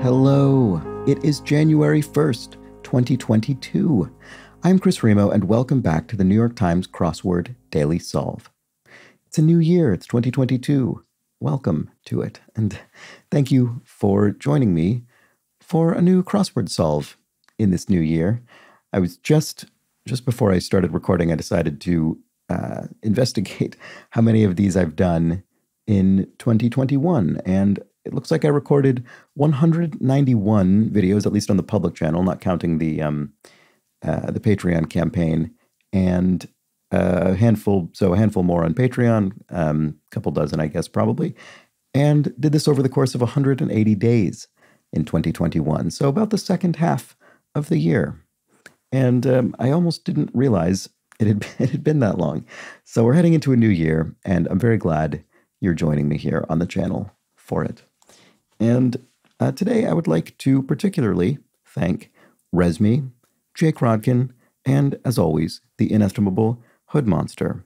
Hello, it is January 1st, 2022. I'm Chris Remo and welcome back to the New York Times Crossword Daily Solve. It's a new year, it's 2022. Welcome to it. And thank you for joining me for a new crossword solve in this new year. I was just before I started recording, I decided to investigate how many of these I've done in 2021. And it looks like I recorded 191 videos, at least on the public channel, not counting the Patreon campaign, and a handful more on Patreon, a couple dozen, I guess, probably, and did this over the course of 180 days in 2021. So about the second half of the year. And I almost didn't realize it had been that long. So we're heading into a new year, and I'm very glad you're joining me here on the channel for it. And today I would like to particularly thank Resmi, Jay Krodkin, and as always, the inestimable Hood Monster.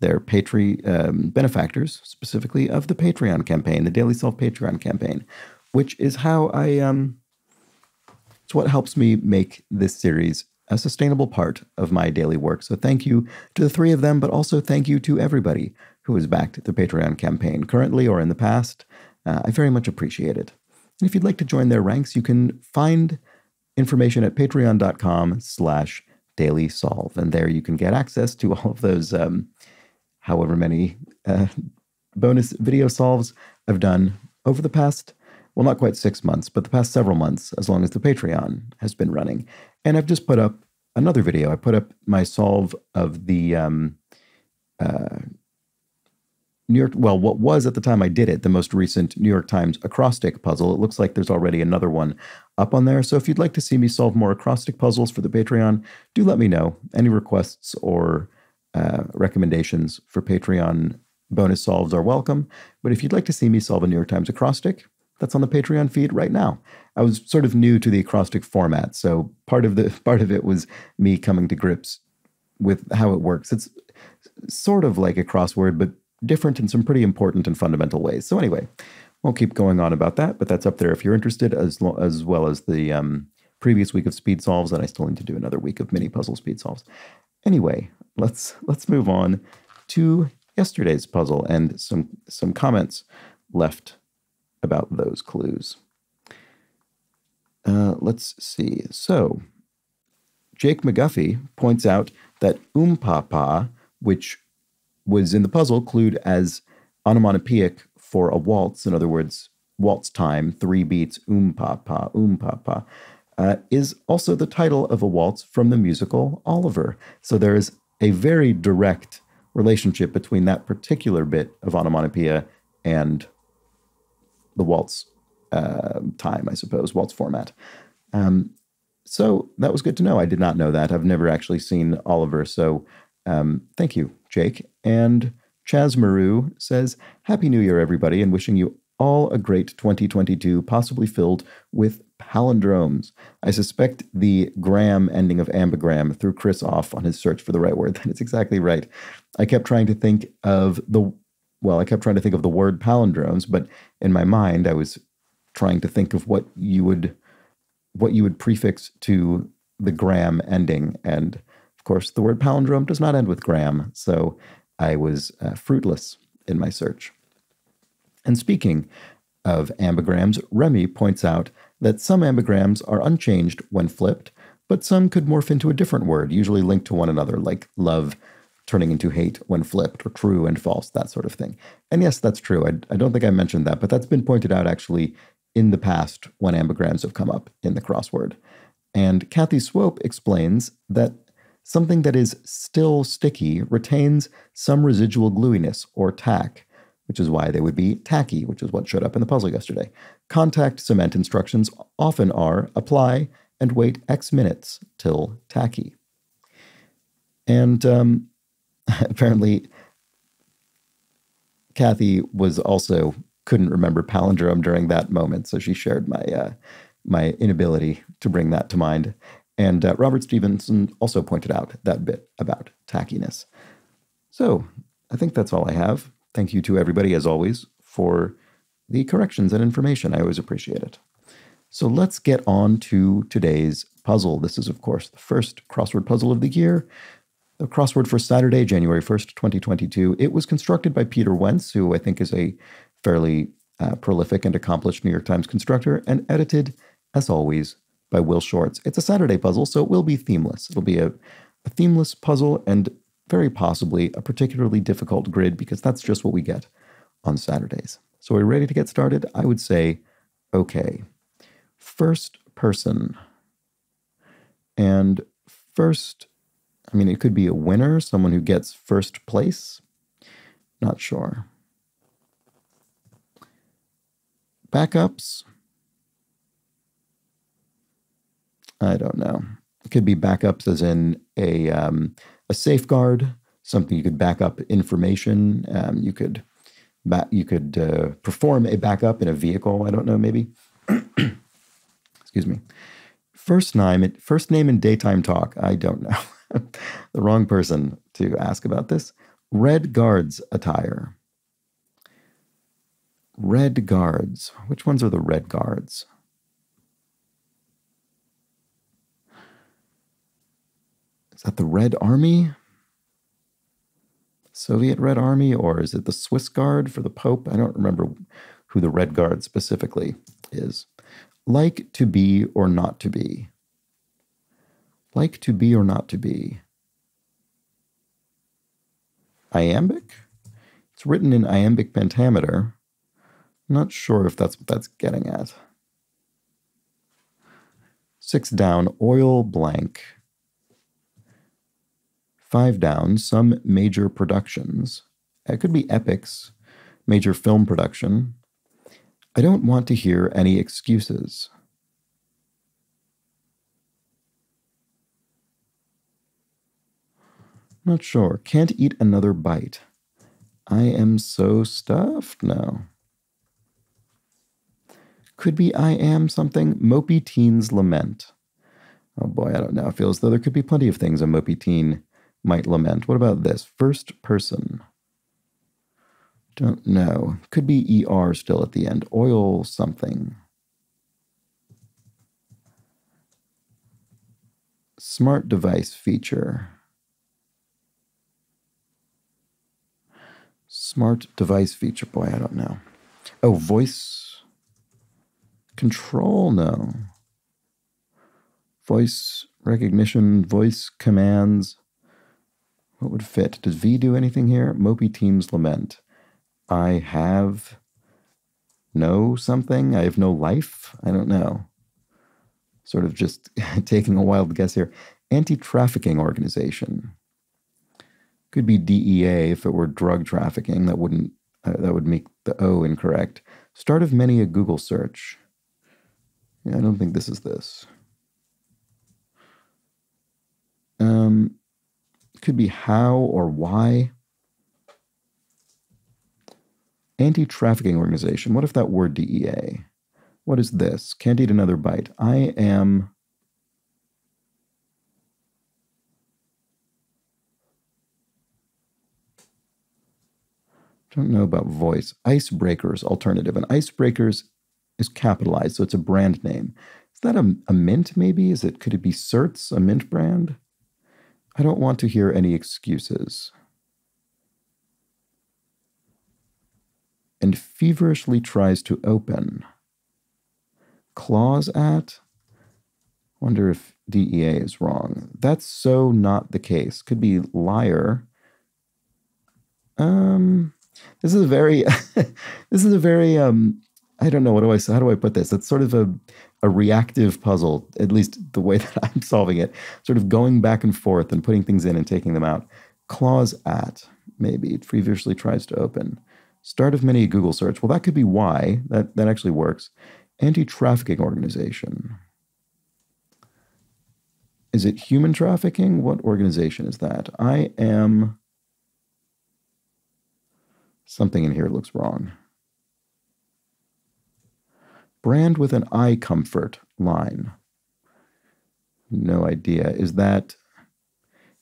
They're benefactors, specifically of the Patreon campaign, the Daily Solve Patreon campaign, which is how it's what helps me make this series a sustainable part of my daily work. So thank you to the three of them, but also thank you to everybody who has backed the Patreon campaign currently or in the past. I very much appreciate it. And if you'd like to join their ranks, you can find information at patreon.com/dailysolve. And there you can get access to all of those however many bonus video solves I've done over the past, well, not quite 6 months, but the past several months, as long as the Patreon has been running. And I've just put up another video. I put up my solve of the New York, well, what was at the time I did it, the most recent New York Times acrostic puzzle. It looks like there's already another one up on there. So if you'd like to see me solve more acrostic puzzles for the Patreon, do let me know. Any requests or recommendations for Patreon bonus solves are welcome. But if you'd like to see me solve a New York Times acrostic, that's on the Patreon feed right now. I was sort of new to the acrostic format, so part of it was me coming to grips with how it works. It's sort of like a crossword, but different in some pretty important and fundamental ways. So anyway, won't keep going on about that, but that's up there if you're interested, as well as the previous week of speed solves, and I still need to do another week of mini puzzle speed solves. Anyway, let's move on to yesterday's puzzle and some comments left about those clues. Let's see. So Jake McGuffey points out that papa, which was in the puzzle clued as onomatopoeic for a waltz, in other words, waltz time, 3 beats, papa, papa, is also the title of a waltz from the musical Oliver. So there is a very direct relationship between that particular bit of onomatopoeia and the waltz time, I suppose, waltz format. So that was good to know. I did not know that. I've never actually seen Oliver. So thank you, Jake. And Chaz Maru says, Happy New Year, everybody, and wishing you all a great 2022, possibly filled with palindromes. I suspect the gram ending of ambigram threw Chris off on his search for the right word. That is exactly right. I kept trying to think of the word palindromes, but in my mind, I was trying to think of what you would prefix to the gram ending. And of course, the word palindrome does not end with gram. So I was fruitless in my search. And speaking of ambigrams, Remy points out that some ambigrams are unchanged when flipped, but some could morph into a different word, usually linked to one another, like love turning into hate when flipped, or true and false, that sort of thing. And yes, that's true. I don't think I mentioned that, but that's been pointed out actually in the past when ambigrams have come up in the crossword. And Kathy Swope explains that something that is still sticky retains some residual gluiness or tack, which is why they would be tacky, which is what showed up in the puzzle yesterday. Contact cement instructions often are apply and wait X minutes till tacky. And apparently, Kathy couldn't remember palindrome during that moment, so she shared my my inability to bring that to mind. And Robert Stevenson also pointed out that bit about tackiness. So I think that's all I have. Thank you to everybody, as always, for the corrections and information. I always appreciate it. So let's get on to today's puzzle. This is, of course, the first crossword puzzle of the year. The crossword for Saturday, January 1st, 2022. It was constructed by Peter Wentz, who I think is a fairly prolific and accomplished New York Times constructor, and edited, as always, by Will Shorts. It's a Saturday puzzle, so it will be themeless. It'll be a themeless puzzle and very possibly a particularly difficult grid, because that's just what we get on Saturdays. So are we ready to get started? I would say, okay. First person. And first, I mean, it could be a winner, someone who gets first place. Not sure. Backups. I don't know. It could be backups as in a safeguard, something you could back up information. You could perform a backup in a vehicle. I don't know, maybe. Excuse me. First name in daytime talk. I don't know. The wrong person to ask about this. Red Guards attire. Red Guards. Which ones are the Red Guards? Is that the Red Army? Soviet Red Army? Or is it the Swiss Guard for the Pope? I don't remember who the Red Guard specifically is. Like to be or not to be. Like to be or not to be. Iambic? It's written in iambic pentameter. I'm not sure if that's what that's getting at. Six down, oil blank. Five down, some major productions. It could be epics, major film production. I don't want to hear any excuses. Not sure. Can't eat another bite. I am so stuffed now. Could be I am something. Mopey teens lament. Oh boy, I don't know. I feel as though there could be plenty of things a mopey teen might lament. What about this? First person. Don't know. Could be ER still at the end. Oil something. Smart device feature. Smart device feature. Boy, I don't know. Oh, voice control? No. Voice recognition, voice commands. What would fit? Does V do anything here? Mopey teens lament. I have no something. I have no life. I don't know. Sort of just taking a wild guess here. Anti-trafficking organization. Could be DEA if it were drug trafficking. That wouldn't. That would make the O incorrect. Start of many a Google search. Yeah, I don't think this is this. Could be how or why. Anti-trafficking organization. What if that were DEA? What is this? Can't eat another bite. I am... Don't know about voice. Icebreakers alternative. And Icebreakers is capitalized, so it's a brand name. Is that a mint maybe? Is it? Could it be Serts, a mint brand? I don't want to hear any excuses. And feverishly tries to open. Claws at? Wonder if DEA is wrong. That's so not the case. Could be liar. This is a very, I don't know, how do I put this? It's sort of a reactive puzzle, at least the way that I'm solving it. Sort of going back and forth and putting things in and taking them out. Claws at, maybe. It feverishly tries to open. Start of many Google search. Well, that could be why. That actually works. Anti-trafficking organization. Is it human trafficking? What organization is that? I am... Something in here looks wrong. Brand with an eye comfort line. No idea. Is that...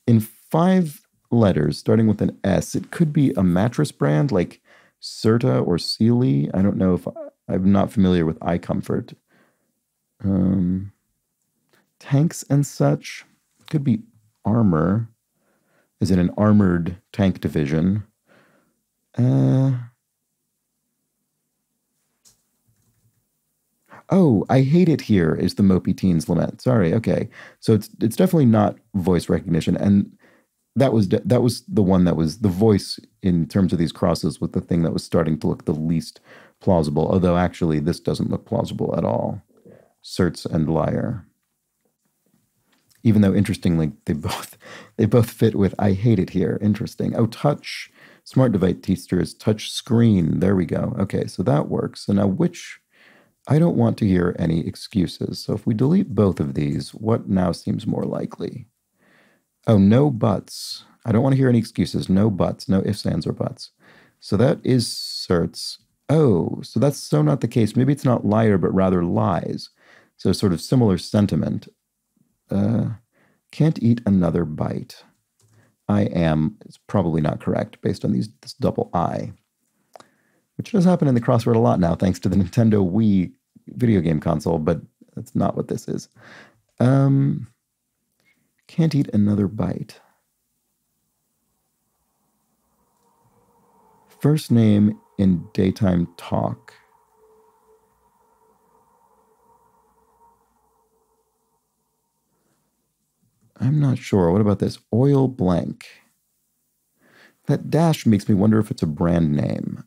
In five letters starting with an S. It could be a mattress brand like Serta or Sealy. I don't know if I'm not familiar with eye comfort. Tanks and such. It could be armor. Is it an armored tank division? Oh, I hate it here is the Mopey Teens Lament. Sorry, okay. So it's definitely not voice recognition. And that was the one that was the voice in terms of these crosses was the thing that was starting to look the least plausible. Although actually this doesn't look plausible at all. Certs and liar. Even though interestingly they both fit with I hate it here. Interesting. Oh, touch smart device teachers, touch screen. There we go. Okay, so that works. So now which I don't want to hear any excuses. So if we delete both of these, what now seems more likely? Oh, no buts. I don't want to hear any excuses. No buts. No ifs, ands, or buts. So that is certs. Oh, so that's so not the case. Maybe it's not liar, but rather lies. So sort of similar sentiment. Can't eat another bite. I am. It's probably not correct based on this double I. Which does happen in the crossword a lot now, thanks to the Nintendo Wii video game console, but that's not what this is. Can't eat another bite. First name in daytime talk. I'm not sure. What about this? Oil blank. That dash makes me wonder if it's a brand name.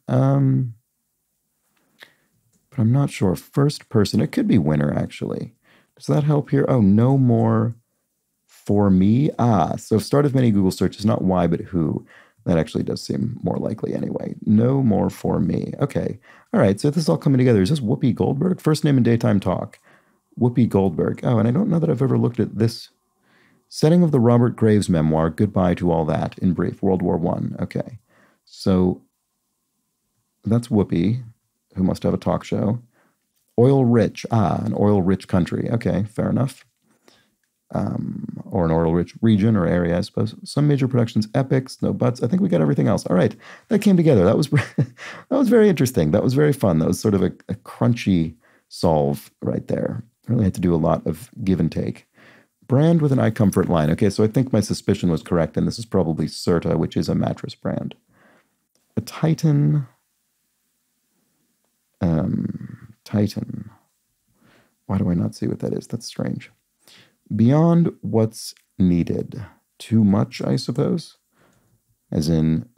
But I'm not sure. First person. It could be winner, actually. Does that help here? Oh, no more for me. Ah, so start of many Google searches, not why, but who. That actually does seem more likely anyway. No more for me. Okay. All right. So this is all coming together. Is this Whoopi Goldberg? First name in daytime talk. Whoopi Goldberg. Oh, and I don't know that I've ever looked at this. Setting of the Robert Graves memoir, Goodbye to All That, in brief, World War I. Okay, so that's Whoopi, who must have a talk show. Oil rich, an oil rich country. Okay, fair enough. Or an oil rich region or area, I suppose. Some major productions, epics, no buts. I think we got everything else. All right, that came together. That was, that was very interesting. That was very fun. That was sort of a crunchy solve right there. Really had to do a lot of give and take. Brand with an eye comfort line. Okay, so I think my suspicion was correct, and this is probably Serta, which is a mattress brand. A Titan. Titan. Why do I not see what that is? That's strange. Beyond what's needed. Too much, I suppose. As in,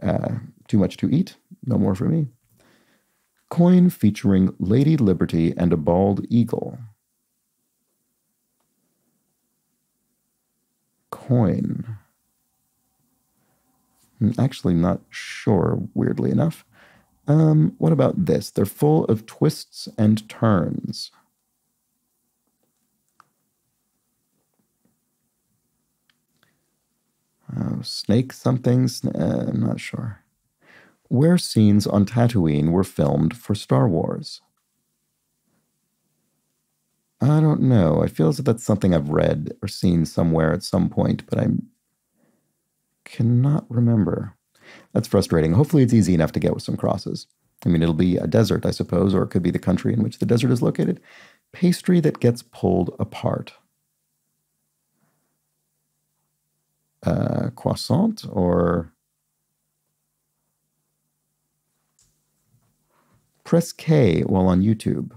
too much to eat. No more for me. Coin featuring Lady Liberty and a bald eagle. Coin. I'm actually not sure, weirdly enough. What about this? They're full of twists and turns. Oh, snake something? I'm not sure. Where scenes on Tatooine were filmed for Star Wars? I don't know. I feel as if that's something I've read or seen somewhere at some point, but I cannot remember. That's frustrating. Hopefully it's easy enough to get with some crosses. I mean, it'll be a desert, I suppose, or it could be the country in which the desert is located. Pastry that gets pulled apart. Croissant or... Press K while on YouTube.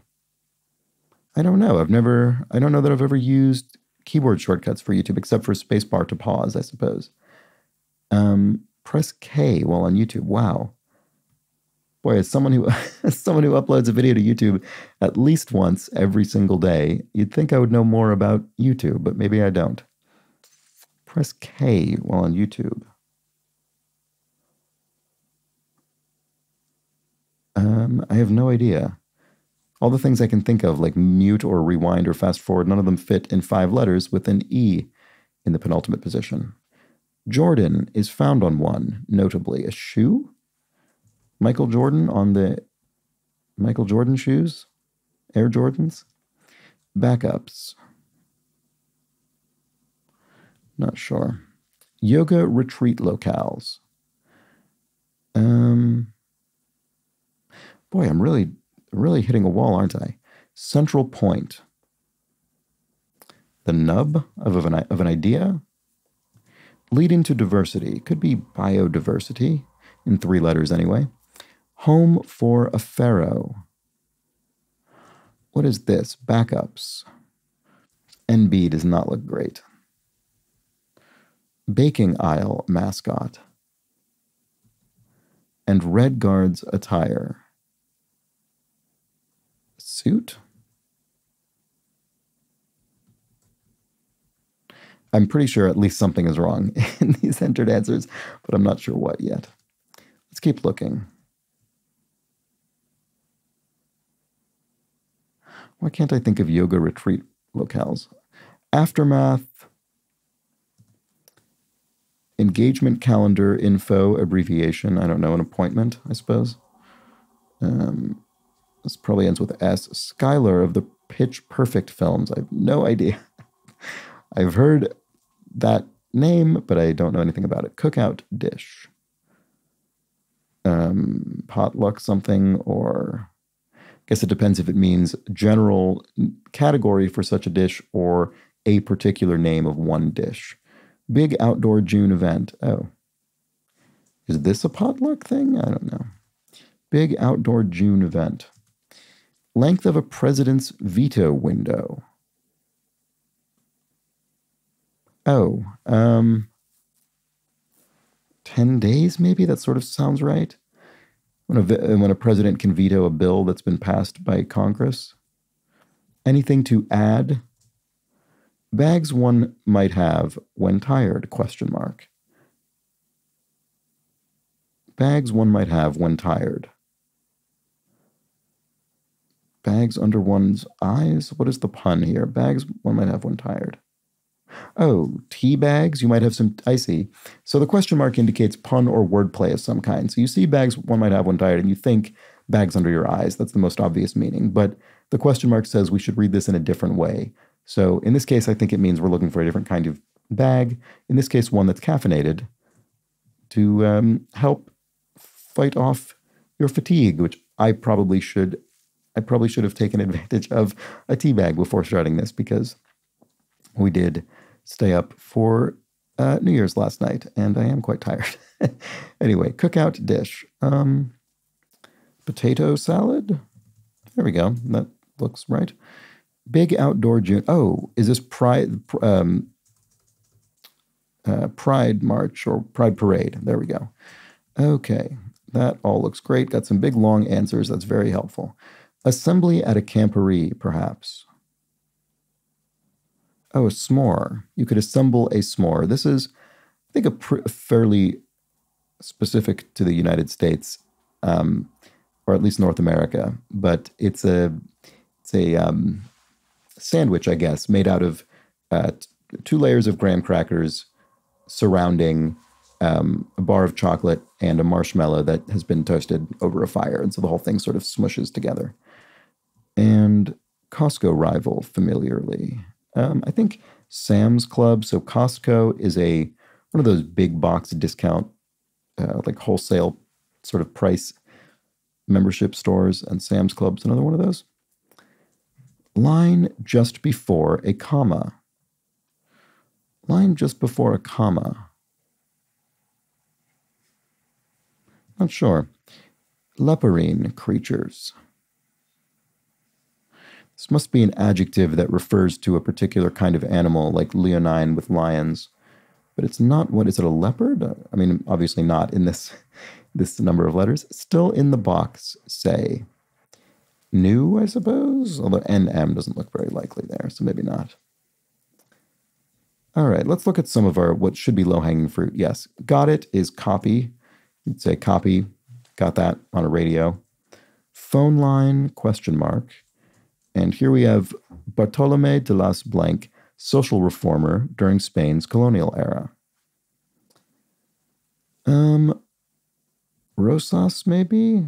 I don't know. I don't know that I've ever used keyboard shortcuts for YouTube, except for spacebar to pause, I suppose. Press K while on YouTube. Wow. Boy, as someone who uploads a video to YouTube at least once every single day, you'd think I would know more about YouTube, but maybe I don't. Press K while on YouTube. I have no idea. All the things I can think of, like mute or rewind or fast forward, none of them fit in 5 letters with an E in the penultimate position. Jordan is found on one, notably. A shoe? Michael Jordan on the Michael Jordan shoes? Air Jordans? Backups. Not sure. yoga retreat locales. Boy, I'm really hitting a wall, aren't I? Central Point. The nub of an idea? Leading to diversity. Could be biodiversity, in three letters anyway. Home for a pharaoh. What is this? Backups. NB does not look great. Baking aisle mascot. And Red Guards attire. Suit? I'm pretty sure at least something is wrong in these entered answers, but I'm not sure what yet. Let's keep looking. Why can't I think of yoga retreat locales? Aftermath, engagement calendar, info, abbreviation. I don't know, an appointment, I suppose. This probably ends with S. Skylar of the Pitch Perfect films. I have no idea. I've heard that name, but I don't know anything about it. Cookout dish. Potluck something, or... I guess it depends if it means general category for such a dish or a particular name of one dish. Big outdoor June event. Oh. Is this a potluck thing? I don't know. Big outdoor June event. Length of a president's veto window. Oh, 10 days maybe? That sort of sounds right. When a president can veto a bill that's been passed by Congress. Anything to add? Bags one might have when tired, question mark. Bags one might have when tired. Bags under one's eyes? What is the pun here? Bags one might have when tired. Oh, tea bags? You might have some... I see. So the question mark indicates pun or wordplay of some kind. So you see bags one might have when tired, and you think bags under your eyes. That's the most obvious meaning. But the question mark says we should read this in a different way. So in this case, I think it means we're looking for a different kind of bag. In this case, one that's caffeinated to help fight off your fatigue, which I probably should have taken advantage of a tea bag before starting this, because... we did stay up for New Year's last night, and I am quite tired. Anyway, cookout dish. Potato salad. There we go. That looks right. Big outdoor June. Oh, is this Pride March or Pride Parade? There we go. Okay. That all looks great. Got some big, long answers. That's very helpful. Assembly at a camporee, perhaps. Oh, a s'more. You could assemble a s'more. This is, I think, a fairly specific to the United States, or at least North America. But it's a sandwich, I guess, made out of two layers of graham crackers surrounding a bar of chocolate and a marshmallow that has been toasted over a fire. And so the whole thing sort of smushes together. And Costco rival familiarly. I think Sam's Club. So Costco is one of those big box discount, like wholesale sort of price membership stores, and Sam's Club's another one of those. Line just before a comma. Line just before a comma. Not sure. Leporine creatures. This must be an adjective that refers to a particular kind of animal, like leonine with lions. But it's not. What is it, a leopard? I mean, obviously not in this number of letters. Still in the box, say. New, I suppose? Although NM doesn't look very likely there, so maybe not. All right, let's look at some of our, what should be low-hanging fruit. Yes, got it is copy. You'd say copy, got that on a radio. Phone line, question mark. And here we have Bartolome de las Blanc, social reformer during Spain's colonial era. Rosas, maybe?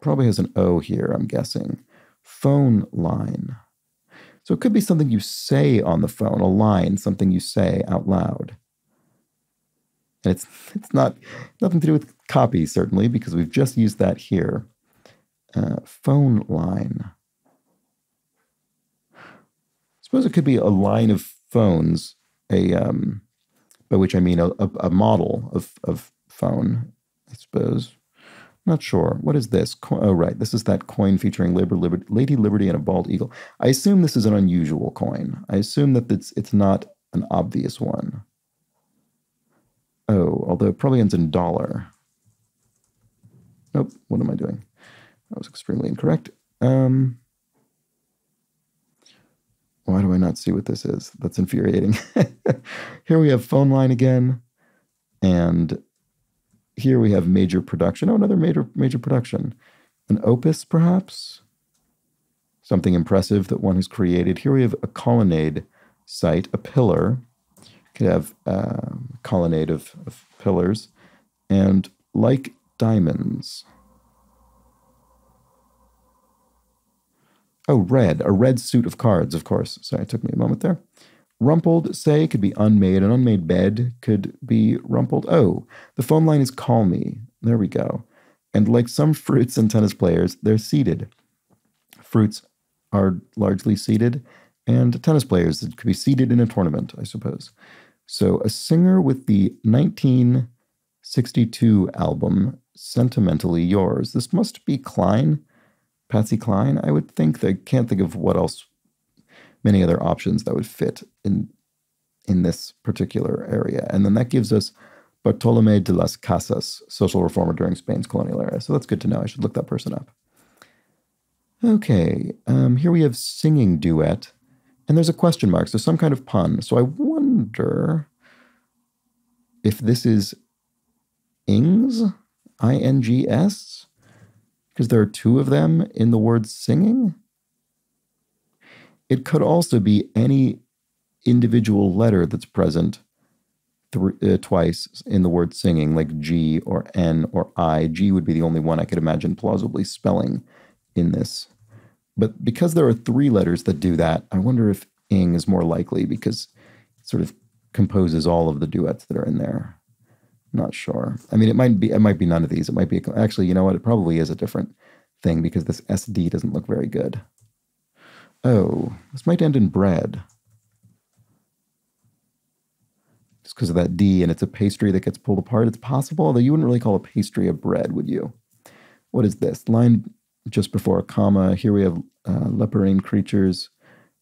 Probably has an O here, I'm guessing. Phone line. So it could be something you say on the phone, a line, something you say out loud. And it's not nothing to do with copy, certainly, because we've just used that here. Phone line. Suppose it could be a line of phones, by which I mean a model of phone, I suppose. Not sure. What is this? Oh, right. This is that coin featuring Lady Liberty and a bald eagle. I assume this is an unusual coin. I assume that it's not an obvious one. Oh, although it probably ends in dollar. Nope. What am I doing? That was extremely incorrect. Why do I not see what this is? That's infuriating. Here we have phone line again. And here we have major production. Oh, another major production. An opus, perhaps? Something impressive that one has created. Here we have a colonnade site, a pillar. Could have a colonnade of pillars. And like diamonds. Oh, red. A red suit of cards, of course. Sorry, it took me a moment there. Rumpled, say, could be unmade. An unmade bed could be rumpled. Oh, the phone line is call me. There we go. And like some fruits and tennis players, they're seeded. Fruits are largely seeded, and tennis players could be seeded in a tournament, I suppose. So a singer with the 1962 album, Sentimentally Yours. This must be Klein, Patsy Cline, I would think. I can't think of what else. Many other options that would fit in this particular area. And then that gives us Bartolome de las Casas, social reformer during Spain's colonial era. So that's good to know. I should look that person up. Okay, here we have singing duet. And there's a question mark, so some kind of pun. So I wonder if this is ings, I-N-G-S, because there are two of them in the word singing. It could also be any individual letter that's present twice in the word singing, like G or N or I. G would be the only one I could imagine plausibly spelling in this. But because there are three letters that do that, I wonder if ing is more likely because it sort of composes all of the duets that are in there. Not sure. I mean, it might be none of these. It might be, actually, you know what? It probably is a different thing because this SD doesn't look very good. Oh, this might end in bread. Just because of that D, and it's a pastry that gets pulled apart. It's possible, although you wouldn't really call a pastry a bread, would you? What is this? Line just before a comma. Here we have leporine creatures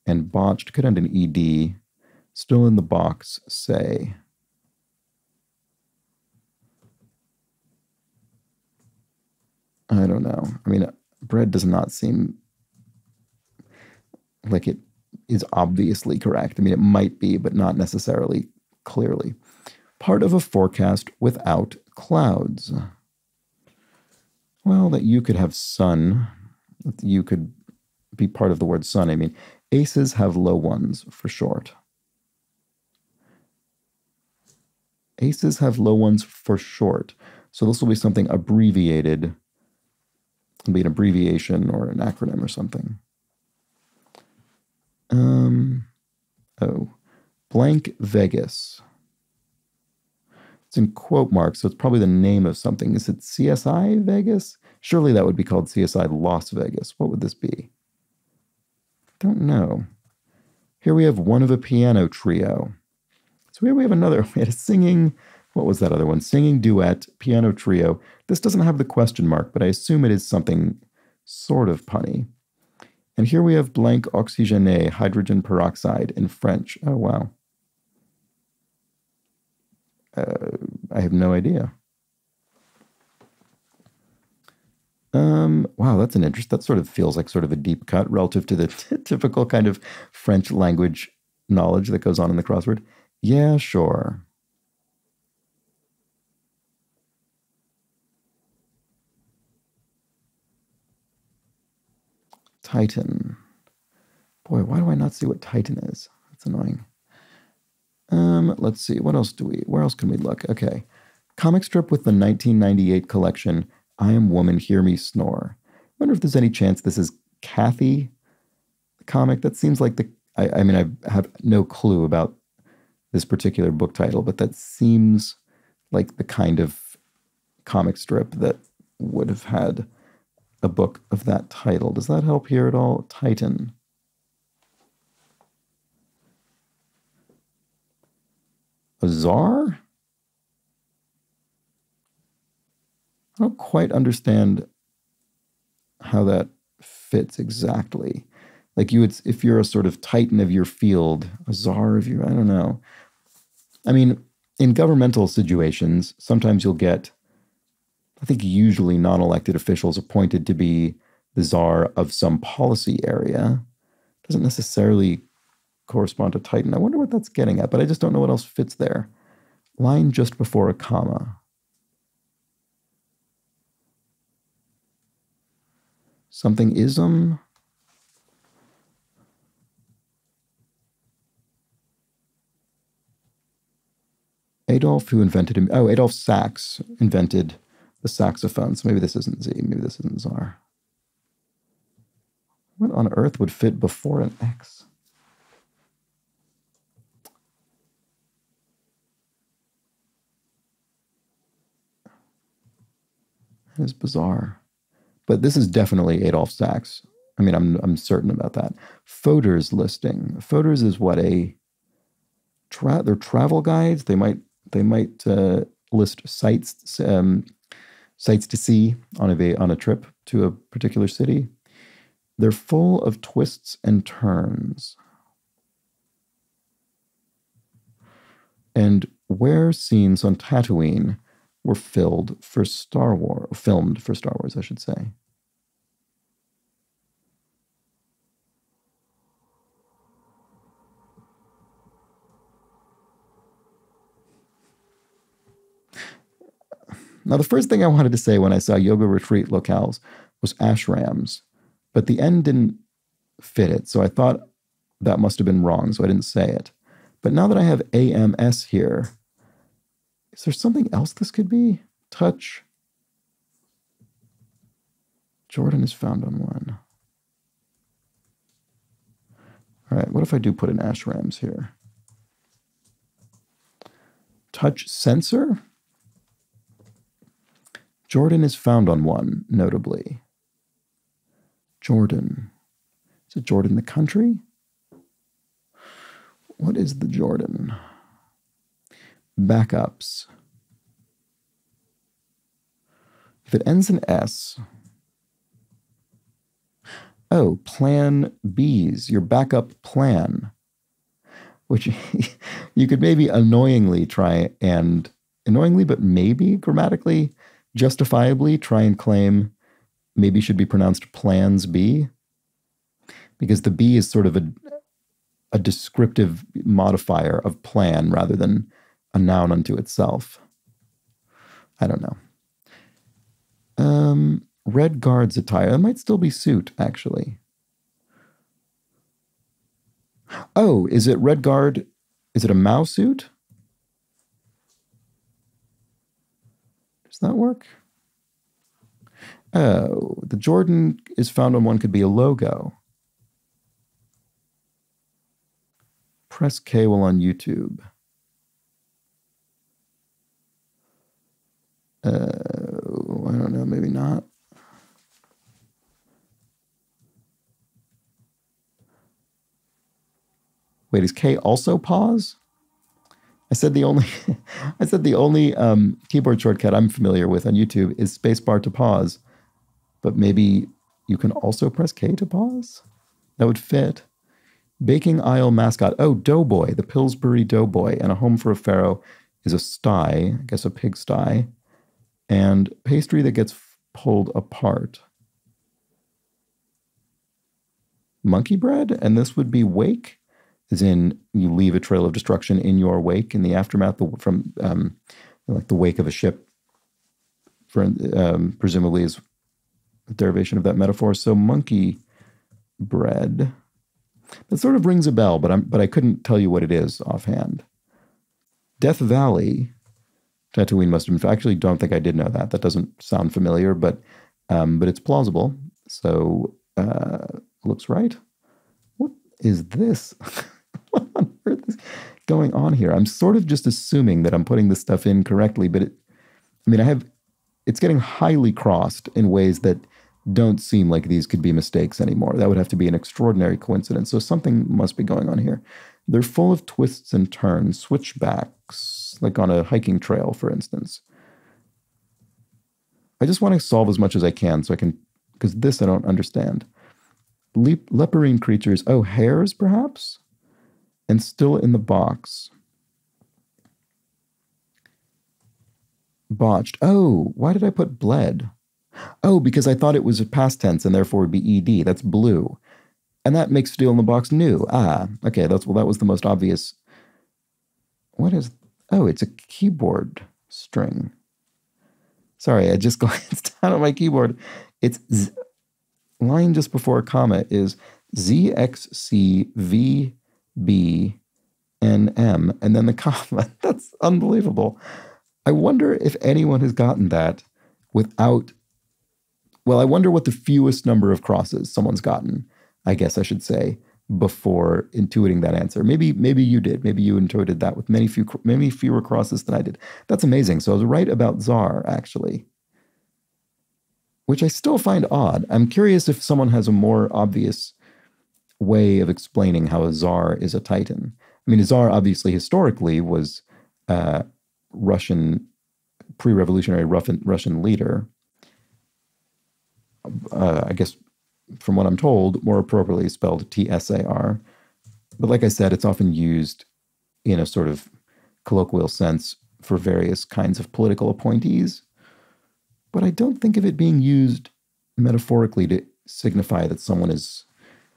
and botched. Could end in ED. Still in the box, say. I don't know. I mean, bread does not seem like it is obviously correct. I mean, it might be, but not necessarily clearly. Part of a forecast without clouds. Well, that you could have sun. You could be part of the word sun. I mean, aces have low ones for short. Aces have low ones for short. So this will be something abbreviated. It'll be an abbreviation or an acronym or something. Oh, blank Vegas. It's in quote marks, so it's probably the name of something. Is it CSI Vegas? Surely that would be called CSI Las Vegas. What would this be? Don't know. Here we have one of a piano trio. So here we have another. We had a singing, what was that other one? Singing duet, piano trio. This doesn't have the question mark, but I assume it is something sort of punny. And here we have blank oxygène, hydrogen peroxide in French. Oh, wow. I have no idea. Wow, that's an interest. That sort of feels like sort of a deep cut relative to the typical kind of French language knowledge that goes on in the crossword. Yeah, sure. Titan. Boy, why do I not see what Titan is? That's annoying. Let's see. What else do we, where else can we look? Okay. Comic strip with the 1998 collection, I Am Woman, Hear Me Snore. I wonder if there's any chance this is Cathy, the comic. That seems like the, I mean, I have no clue about this particular book title, but that seems like the kind of comic strip that would have had a book of that title. Does that help here at all? Titan. A czar? I don't quite understand how that fits exactly. Like you would, if you're a sort of titan of your field, a czar of your, I don't know. I mean, in governmental situations, sometimes you'll get, I think usually non-elected officials appointed to be the czar of some policy area. Doesn't necessarily correspond to titan. I wonder what that's getting at, but I just don't know what else fits there. Line just before a comma. Something ism. Adolf, who invented him? Oh, Adolf Sachs invented the saxophone. So maybe this isn't Z. Maybe this isn't czar. What on earth would fit before an X? That is bizarre. But this is definitely Adolf Sachs. I mean, I'm certain about that. Fodor's listing. Fodor's is what, a they're travel guides. They might list sites. Sights to see on a trip to a particular city. They're full of twists and turns. And where scenes on Tatooine were filmed for Star Wars, I should say. Now, the first thing I wanted to say when I saw yoga retreat locales was ashrams, but the N didn't fit it, so I thought that must have been wrong, so I didn't say it. But now that I have AMS here, is there something else this could be? Touch. Jordan is found on one. All right, what if I do put in ashrams here? Touch sensor? Jordan is found on one, notably. Jordan. Is it Jordan the country? What is the Jordan? Backups. If it ends in S. Oh, plan Bs, your backup plan. Which you could maybe annoyingly try and, annoyingly, but maybe grammatically, justifiably try and claim maybe should be pronounced plans B, because the B is sort of a descriptive modifier of plan rather than a noun unto itself. I don't know. Red guards attire. That might still be suit, actually. Oh, is it red guard? Is it a Mao suit? Does that work? Oh, the Jordan is found on one could be a logo. Press K while on YouTube. I don't know, maybe not. Wait, is K also pause? I said the only, keyboard shortcut I'm familiar with on YouTube is spacebar to pause, but maybe you can also press K to pause. That would fit. Baking aisle mascot. Oh, Doughboy, the Pillsbury Doughboy, and a home for a pharaoh is a sty, I guess a pig sty, and pastry that gets pulled apart. Monkey bread, and this would be wake. As in, you leave a trail of destruction in your wake, in the aftermath from like the wake of a ship, presumably is a derivation of that metaphor. So monkey bread, that sort of rings a bell, but I couldn't tell you what it is offhand. Death Valley, Tatooine must have been. I actually don't think I did know that. That doesn't sound familiar, but it's plausible. So looks right. What is this? What on earth? going on here? I'm sort of just assuming that I'm putting this stuff in correctly, but it's getting highly crossed in ways that don't seem like these could be mistakes anymore. That would have to be an extraordinary coincidence. So something must be going on here. They're full of twists and turns, switchbacks, like on a hiking trail, for instance. I just want to solve as much as I can so I can, because this I don't understand. Leperine creatures, oh, hares perhaps? And still in the box. Botched. Oh, why did I put bled? Oh, because I thought it was a past tense and therefore would be ED. That's blue. And that makes still in the box new. Ah, okay. That was the most obvious. What is, oh, it's a keyboard string. Sorry, I just glanced down at my keyboard. It's line just before a comma is ZXCVBNM, and then the comma. That's unbelievable. I wonder if anyone has gotten that without, well, I wonder what the fewest number of crosses someone's gotten, I guess I should say, before intuiting that answer. Maybe you did. Maybe you intuited that with many fewer crosses than I did. That's amazing. So I was right about czar, actually, which I still find odd. I'm curious if someone has a more obvious way of explaining how a czar is a titan. I mean, a czar obviously historically was Russian, pre-revolutionary Russian leader. I guess, from what I'm told, more appropriately spelled T-S-A-R. But like I said, it's often used in a sort of colloquial sense for various kinds of political appointees. But I don't think of it being used metaphorically to signify that someone is,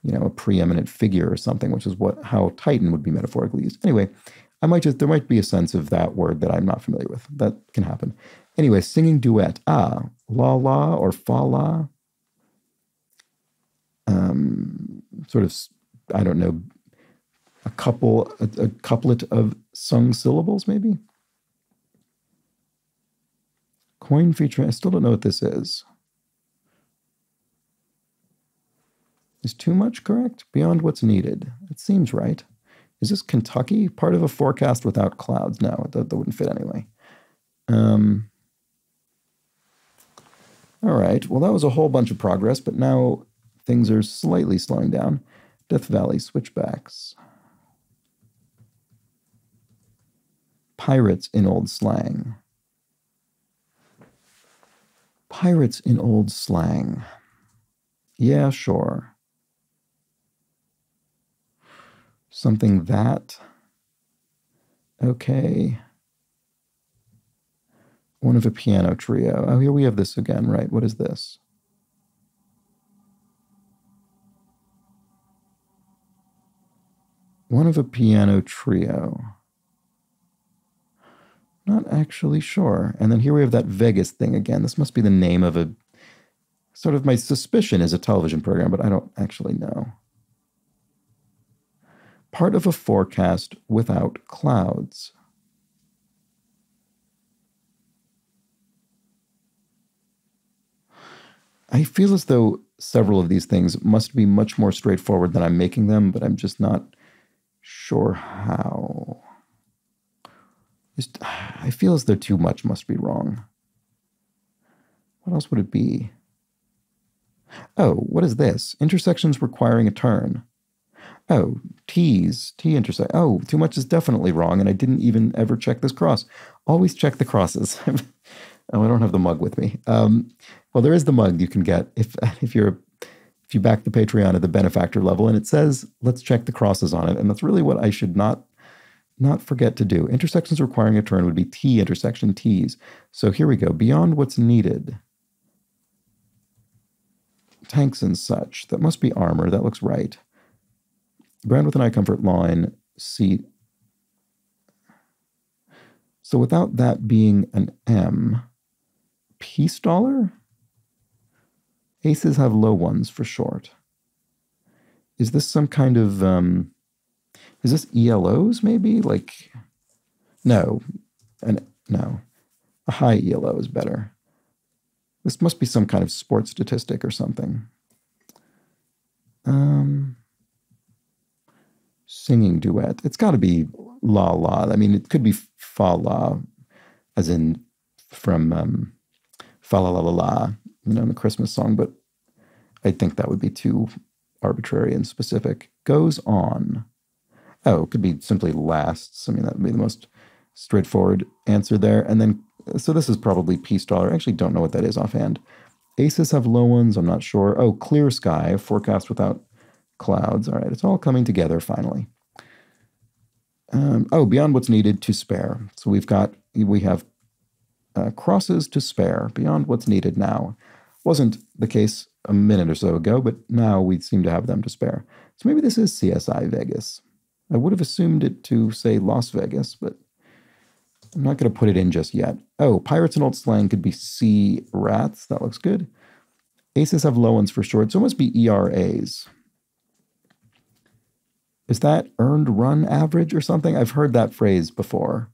you know, a preeminent figure or something, which is how Titan would be metaphorically used. Anyway, there might be a sense of that word that I'm not familiar with. That can happen. Anyway, singing duet. Ah, la-la or fa-la. Sort of, I don't know, a couplet of sung syllables, maybe? Coin feature, I still don't know what this is. Is too much correct? Beyond what's needed. It seems right. Is this Kentucky? Part of a forecast without clouds? No, that wouldn't fit anyway. All right, well, that was a whole bunch of progress, but now things are slightly slowing down. Death Valley, switchbacks. Pirates in old slang. Pirates in old slang. Yeah, sure. Something that. Okay. One of a piano trio. Oh, here we have this again, right? What is this? One of a piano trio. Not actually sure. And then here we have that Vegas thing again. This must be the name of a, sort of my suspicion is a television program, but I don't actually know. Part of a forecast without clouds. I feel as though several of these things must be much more straightforward than I'm making them, but I'm just not sure how. I feel as though too much must be wrong. What else would it be? Oh, what is this? Intersections requiring a turn. Oh, T intersect. Oh, too much is definitely wrong, and I didn't even ever check this cross. Always check the crosses. Oh, I don't have the mug with me. Well, there is the mug you can get if you back the Patreon at the benefactor level, and it says, let's check the crosses on it. And that's really what I should not forget to do. Intersections requiring a turn would be T intersection T's. So here we go. Beyond what's needed. Tanks and such. That must be armor. That looks right. Ground with an eye comfort line. C. So without that being an M, peace dollar? Aces have low ones for short. Is this some kind of, is this ELOs maybe? Like, no, a high ELO is better. This must be some kind of sports statistic or something. Singing duet. It's got to be la la. I mean, it could be fa la, as in from fa la la la la, you know, in the Christmas song, but I think that would be too arbitrary and specific. Goes on. Oh, it could be simply lasts. I mean, that would be the most straightforward answer there. And then, so this is probably peace dollar. I actually don't know what that is offhand. Aces have low ones. I'm not sure. Oh, clear sky, forecast without clouds. All right. It's all coming together finally. Oh, beyond what's needed to spare. So we have crosses to spare, beyond what's needed now. Wasn't the case a minute or so ago, but now we seem to have them to spare. So maybe this is CSI Vegas. I would have assumed it to say Las Vegas, but I'm not going to put it in just yet. Oh, pirates in old slang could be sea rats. That looks good. Aces have low ones for short, so it must be ERAs. Is that earned run average or something? I've heard that phrase before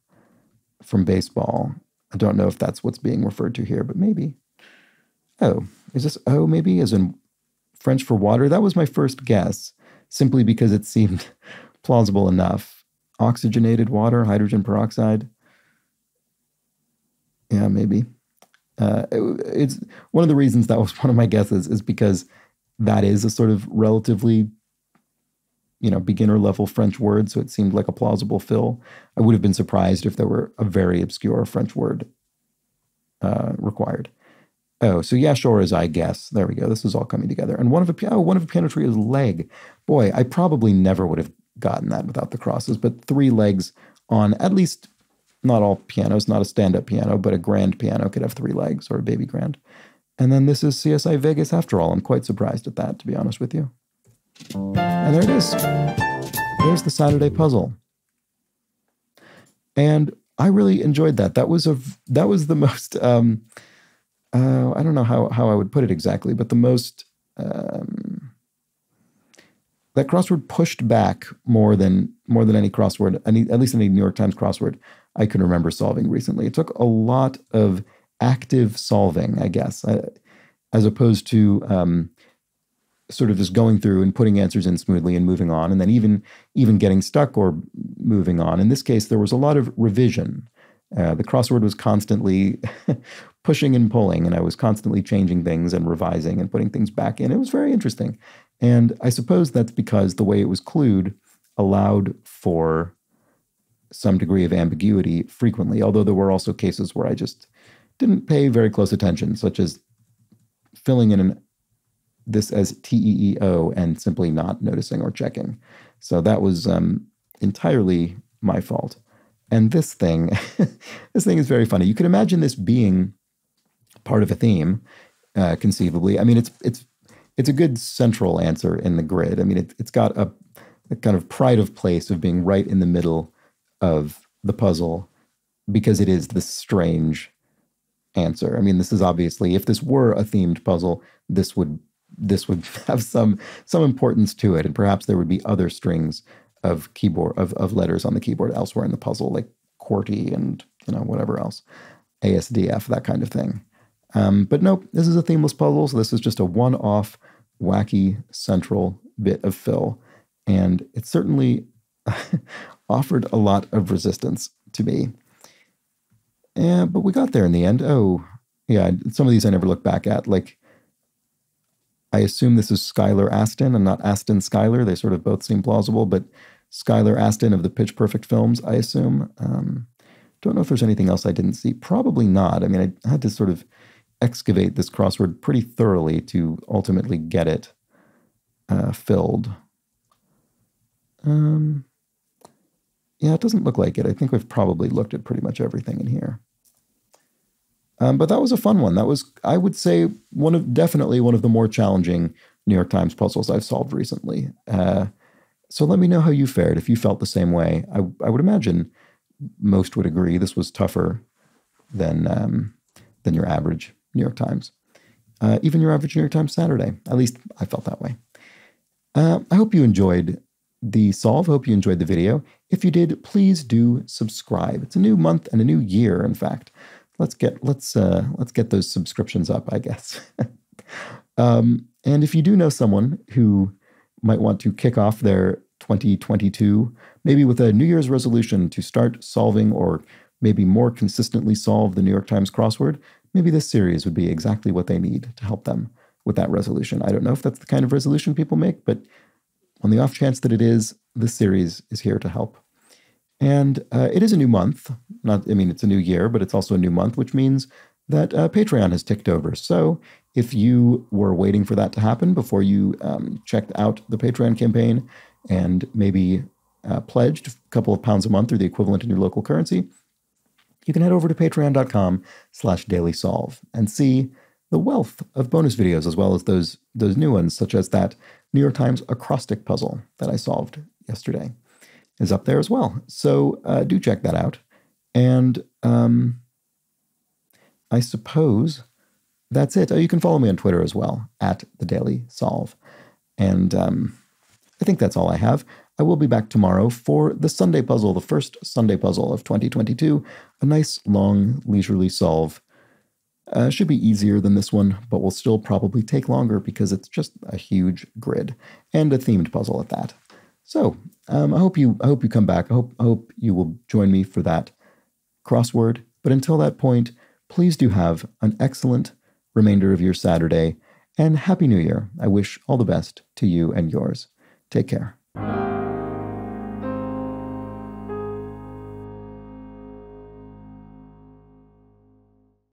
from baseball. I don't know if that's what's being referred to here, but maybe. Oh, is this O maybe as in French for water? That was my first guess, simply because it seemed plausible enough. Oxygenated water, hydrogen peroxide. Yeah, maybe. It's one of the reasons that was one of my guesses is because that is a sort of relatively, you know, beginner level French word. So it seemed like a plausible fill. I would have been surprised if there were a very obscure French word required. Oh, so yeah, sure is I guess. There we go. This is all coming together. And one of a piano tree is leg. Boy, I probably never would have gotten that without the crosses, but three legs on at least. Not all pianos, not a stand-up piano, but a grand piano could have three legs or a baby grand. And then this is CSI Vegas after all. I'm quite surprised at that, to be honest with you. And there it is. There's the Saturday puzzle. And I really enjoyed that. That was the most, I don't know how I would put it exactly, but the most, that crossword pushed back more than any crossword, at least any New York Times crossword I can remember solving recently. It took a lot of active solving, I guess, as opposed to sort of just going through and putting answers in smoothly and moving on, and then even getting stuck or moving on. In this case, there was a lot of revision. The crossword was constantly pushing and pulling, and I was constantly changing things and revising and putting things back in. It was very interesting. And I suppose that's because the way it was clued allowed for some degree of ambiguity frequently, although there were also cases where I just didn't pay very close attention, such as filling in this as T-E-E-O and simply not noticing or checking. So that was entirely my fault. And this thing, this thing is very funny. You could imagine this being part of a theme, conceivably. I mean, it's a good central answer in the grid. I mean, it's got a kind of pride of place of being right in the middle of the puzzle because it is this strange answer. I mean, this is obviously, if this were a themed puzzle, this would have some importance to it, and perhaps there would be other strings of keyboard of letters on the keyboard elsewhere in the puzzle, like QWERTY and, you know, whatever else, ASDF, that kind of thing. But nope, this is a themeless puzzle, so this is just a one-off, wacky, central bit of fill. And it certainly offered a lot of resistance to me. But we got there in the end. Oh, yeah, some of these I never look back at. Like, I assume this is Skylar Astin and not Astin Skylar. They sort of both seem plausible, but Skylar Astin of the Pitch Perfect films, I assume. Don't know if there's anything else I didn't see. Probably not. I mean, I had to sort of excavate this crossword pretty thoroughly to ultimately get it filled. Yeah, it doesn't look like it. I think we've probably looked at pretty much everything in here. But that was a fun one. That was, I would say, definitely one of the more challenging New York Times puzzles I've solved recently. So let me know how you fared, if you felt the same way. I would imagine most would agree this was tougher than your average New York Times. Even your average New York Times Saturday. At least I felt that way. I hope you enjoyed the solve. I hope you enjoyed the video. If you did, please do subscribe. It's a new month and a new year, in fact. Let's get those subscriptions up, I guess. And if you do know someone who might want to kick off their 2022, maybe with a New Year's resolution to start solving or maybe more consistently solve the New York Times crossword, maybe this series would be exactly what they need to help them with that resolution. I don't know if that's the kind of resolution people make, but on the off chance that it is, this series is here to help. And it is a new month. It's a new year, but it's also a new month, which means that Patreon has ticked over. So if you were waiting for that to happen before you checked out the Patreon campaign and maybe pledged a couple of pounds a month or the equivalent in your local currency, you can head over to patreon.com/dailysolve and see the wealth of bonus videos, as well as those new ones, such as that New York Times acrostic puzzle that I solved yesterday is up there as well. So do check that out. And I suppose that's it. Oh, you can follow me on Twitter as well, @TheDailySolve. And I think that's all I have. I will be back tomorrow for the Sunday puzzle, the first Sunday puzzle of 2022. A nice, long, leisurely solve. Should be easier than this one, but will still probably take longer because it's just a huge grid and a themed puzzle at that. So I hope you come back. I hope you will join me for that crossword. But until that point, please do have an excellent remainder of your Saturday, and Happy New Year. I wish all the best to you and yours. Take care.